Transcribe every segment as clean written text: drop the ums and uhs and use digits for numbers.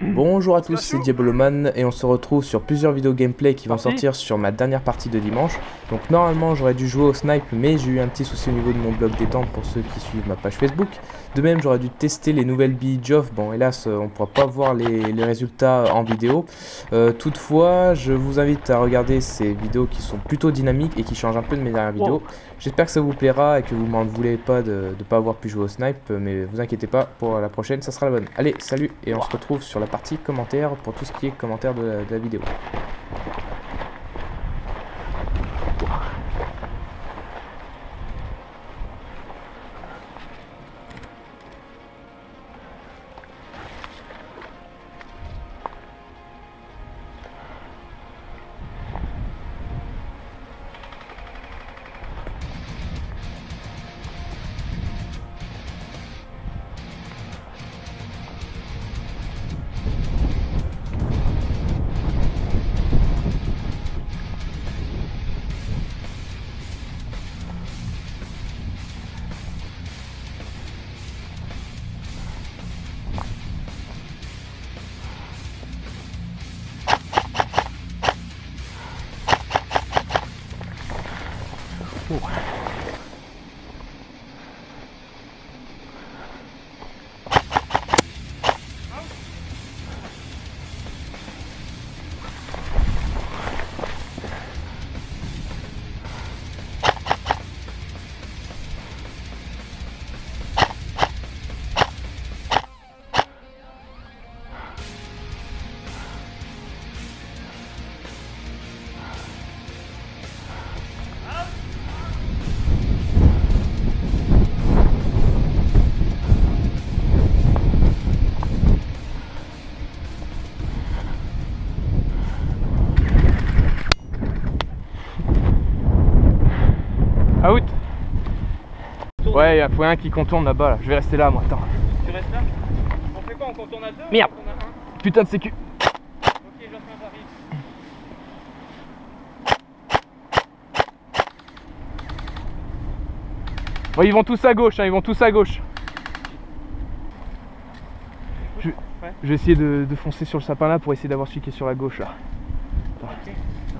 Bonjour à tous, c'est Diaboloman et on se retrouve sur plusieurs vidéos gameplay qui vont sortir sur ma dernière partie de dimanche. Donc normalement j'aurais dû jouer au snipe, mais j'ai eu un petit souci au niveau de mon blog détente pour ceux qui suivent ma page Facebook. De même j'aurais dû tester les nouvelles billes Joff. Bon hélas on ne pourra pas voir les résultats en vidéo. Toutefois je vous invite à regarder ces vidéos qui sont plutôt dynamiques et qui changent un peu de mes dernières vidéos. J'espère que ça vous plaira et que vous m'en voulez pas de ne pas avoir pu jouer au snipe, mais vous inquiétez pas, pour la prochaine ça sera la bonne. Allez salut et on se retrouve sur la partie commentaire pour tout ce qui est commentaire de la vidéo. Out. Ouais, il y a un qui contourne là-bas, là. Je vais rester là, moi, attends. Tu restes là? On fait quoi? On contourne à deux? Merde! Ou on contourne à un? Putain de sécu! Ok, je rentre un pari. Bon, ils vont tous à gauche, hein, ils vont tous à gauche. Je vais essayer de foncer sur le sapin là pour essayer d'avoir celui qui est sur la gauche, là. Ok.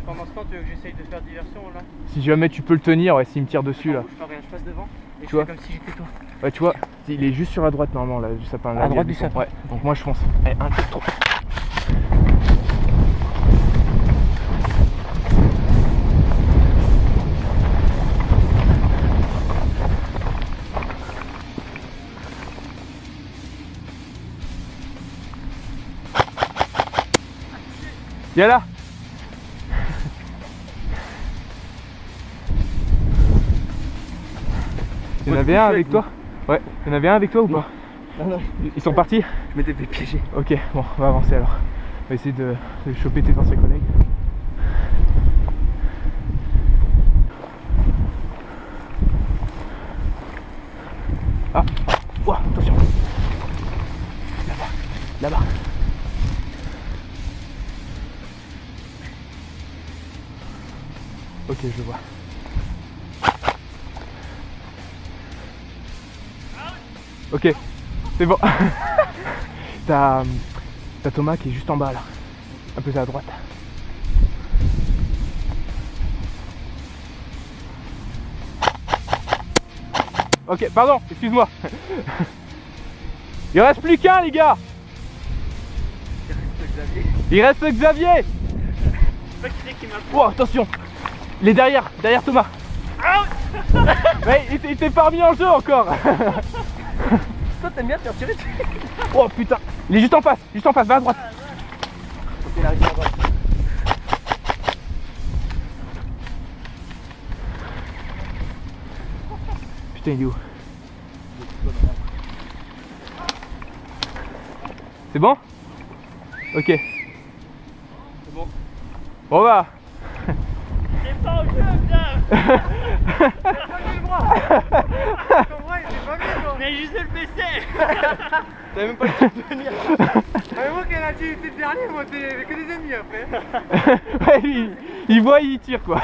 Pendant ce temps, tu veux que j'essaye de faire diversion là? Si jamais tu peux le tenir, ouais, s'il me tire dessus là. Je rien, je passe devant et tu je vois fais comme si j'étais toi. Ouais, tu vois, il est juste sur la droite normalement là, du sapin. À droite du sapin. Ouais, donc moi je fonce. Allez, un, deux, trois. Viens là! Il y en avait un avec toi? Ouais, il y en avait un avec toi ou pas? Non, non. Ils sont partis? Je m'étais fait piéger. Ok, bon, on va avancer alors. On va essayer de choper tes anciens collègues. Ah! Ouah, attention! Là-bas! Là-bas! Ok, je vois. Ok, c'est bon. T'as Thomas qui est juste en bas là, un peu à droite. Ok, pardon, excuse-moi. Il reste plus qu'un les gars. Il reste Xavier. Oh, attention, il est derrière Thomas. Mais il t'est pas remis en jeu encore. Toi t'aimes bien te faire tirer. Oh putain, il est juste en face, va à droite. Ok, il arrive à droite. Putain, il est où? C'est bon? Ok. C'est bon. Bon bah. C'est pas en jeu, putain. Mais juste le PC. T'avais même pas le temps de tenir. Mais moi quand elle a dit t'es le dernier, moi t'es que des ennemis après. Ouais, il voit, il tire quoi.